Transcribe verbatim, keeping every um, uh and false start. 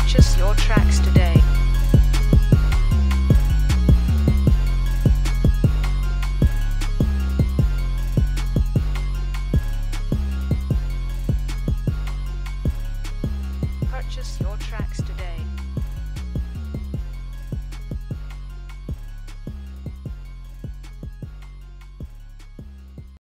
Purchase your tracks today. Purchase your tracks today.